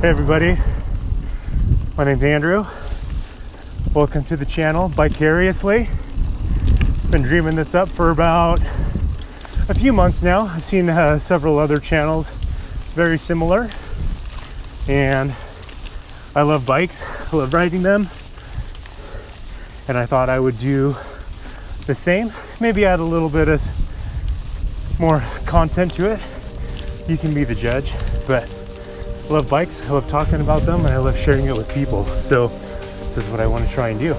Hey everybody, my name's Andrew. Welcome to the channel, Bicariously. Been dreaming this up for about a few months now. I've seen several other channels very similar, and I love bikes, I love riding them, and I thought I would do the same. Maybe add a little bit of more content to it. You can be the judge, but I love bikes, I love talking about them, and I love sharing it with people. So this is what I want to try and do.